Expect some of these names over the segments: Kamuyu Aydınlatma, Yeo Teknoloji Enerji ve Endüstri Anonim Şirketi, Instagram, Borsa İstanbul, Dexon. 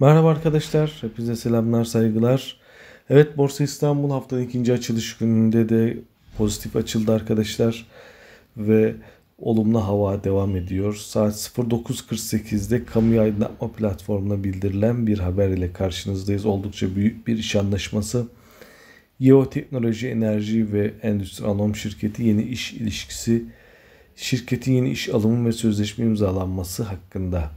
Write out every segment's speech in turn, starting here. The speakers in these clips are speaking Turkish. Merhaba arkadaşlar, hepinize selamlar, saygılar. Evet, Borsa İstanbul haftanın ikinci açılış gününde de pozitif açıldı arkadaşlar. Ve olumlu hava devam ediyor. Saat 09.48'de Kamuyu Aydınlatma platformuna bildirilen bir haber ile karşınızdayız. Oldukça büyük bir iş anlaşması. Yeo Teknoloji Enerji ve Endüstri Anonim Şirketi yeni iş ilişkisi, şirketin yeni iş alımı ve sözleşme imzalanması hakkında.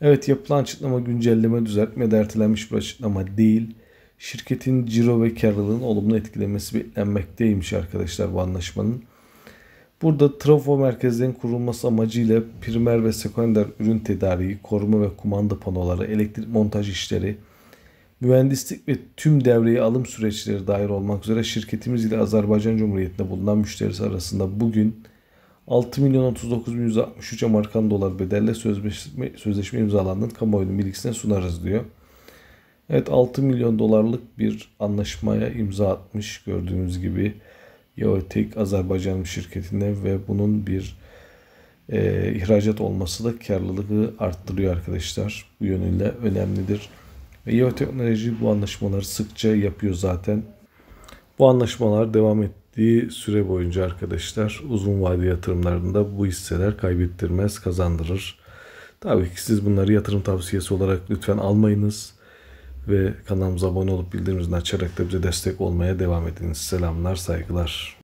Evet, yapılan açıklama güncelleme, düzeltme, ertelenmiş bir açıklama değil. Şirketin ciro ve karlılığını olumlu etkilemesi beklenmekteymiş arkadaşlar bu anlaşmanın. Burada trafo merkezlerinin kurulması amacıyla primer ve sekonder ürün tedariği, koruma ve kumanda panoları, elektrik montaj işleri, mühendislik ve tüm devreye alım süreçleri dahil olmak üzere şirketimiz ile Azerbaycan Cumhuriyeti'nde bulunan müşterisi arasında bugün 6.039.163 Amerikan dolar bedelle sözleşme imzalandığını kamuoyunun bilgisine sunarız diyor. Evet, 6 milyon dolarlık bir anlaşmaya imza atmış gördüğünüz gibi Yeo Tek Azerbaycan şirketine ve bunun bir ihracat olması da karlılığı arttırıyor arkadaşlar. Bu yönüyle önemlidir. Yeo Teknoloji bu anlaşmaları sıkça yapıyor zaten. Bu anlaşmalar devam ettiği süre boyunca arkadaşlar uzun vadeli yatırımlarında bu hisseler kaybettirmez, kazandırır. Tabii ki siz bunları yatırım tavsiyesi olarak lütfen almayınız ve kanalımıza abone olup bildirimlerini açarak da bize destek olmaya devam ediniz. Selamlar, saygılar.